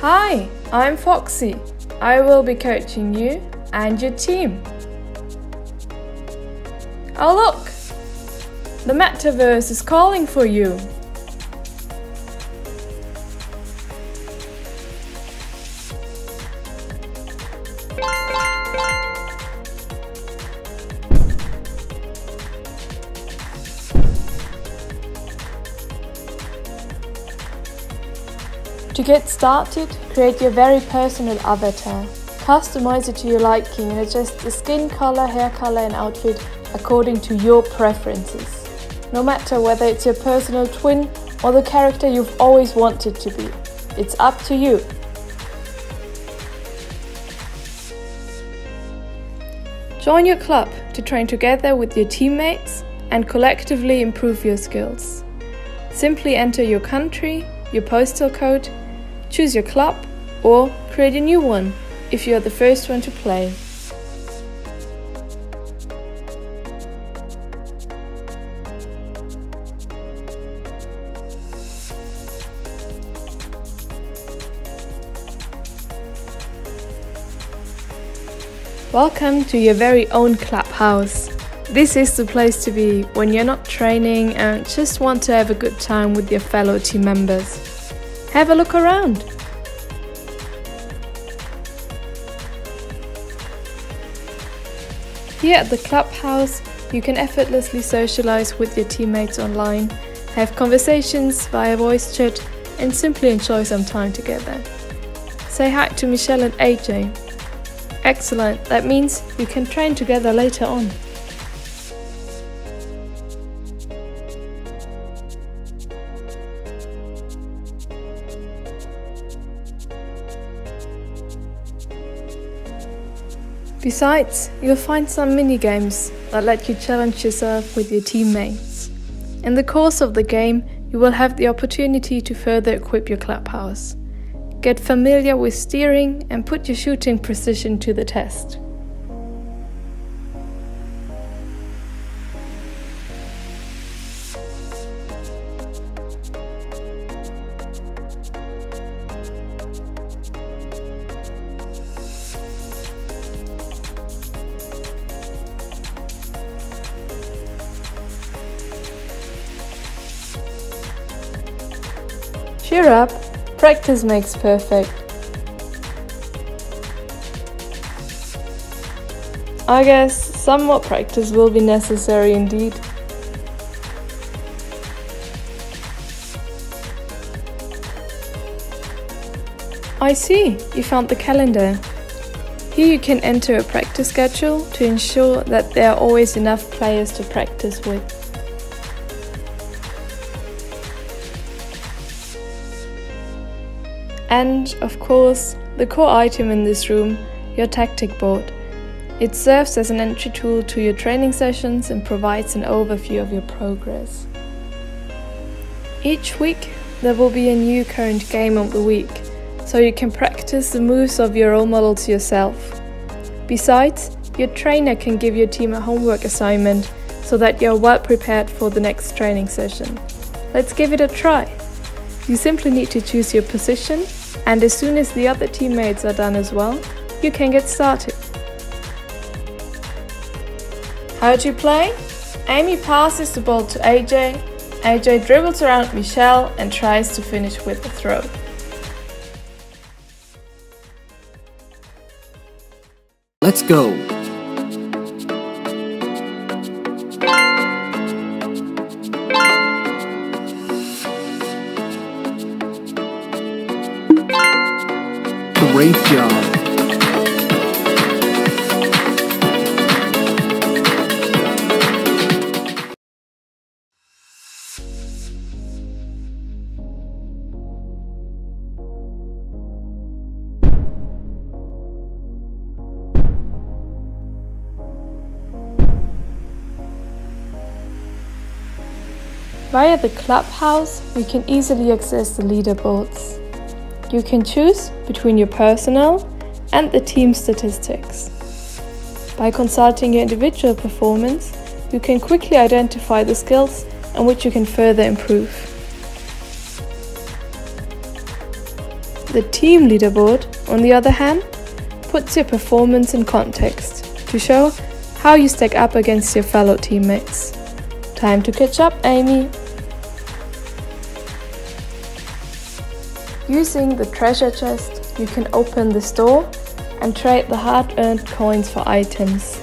Hi, I'm Foxy. I will be coaching you and your team. Oh look! The Metaverse is calling for you. To get started, create your very personal avatar. Customize it to your liking and adjust the skin color, hair color and outfit according to your preferences. No matter whether it's your personal twin or the character you've always wanted to be, it's up to you. Join your club to train together with your teammates and collectively improve your skills. Simply enter your country, your postal code, choose your club or create a new one if you are the first one to play. Welcome to your very own clubhouse. This is the place to be when you're not training and just want to have a good time with your fellow team members. Have a look around. Here at the clubhouse, you can effortlessly socialize with your teammates online, have conversations via voice chat, and simply enjoy some time together. Say hi to Michelle and AJ. Excellent, that means you can train together later on. Besides, you'll find some mini-games that let you challenge yourself with your teammates. In the course of the game, you will have the opportunity to further equip your clubhouse. Get familiar with steering and put your shooting precision to the test. Cheer up, practice makes perfect. I guess some more practice will be necessary indeed. I see, you found the calendar. Here you can enter a practice schedule to ensure that there are always enough players to practice with. And, of course, the core item in this room, your tactic board. It serves as an entry tool to your training sessions and provides an overview of your progress. Each week there will be a new current game of the week, so you can practice the moves of your role models yourself. Besides, your trainer can give your team a homework assignment so that you're well prepared for the next training session. Let's give it a try! You simply need to choose your position, and as soon as the other teammates are done as well, you can get started. How do you play? Amy passes the ball to AJ, AJ dribbles around Michelle and tries to finish with a throw. Let's go! Great job. Via the clubhouse, we can easily access the leaderboards. You can choose between your personal and the team statistics. By consulting your individual performance, you can quickly identify the skills on which you can further improve. The team leaderboard, on the other hand, puts your performance in context to show how you stack up against your fellow teammates. Time to catch up, Amy! Using the treasure chest, you can open the store and trade the hard-earned coins for items.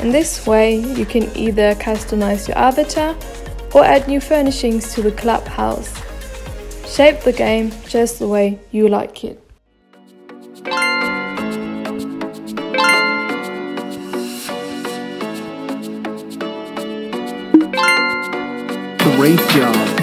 In this way, you can either customize your avatar or add new furnishings to the clubhouse. Shape the game just the way you like it. Great job!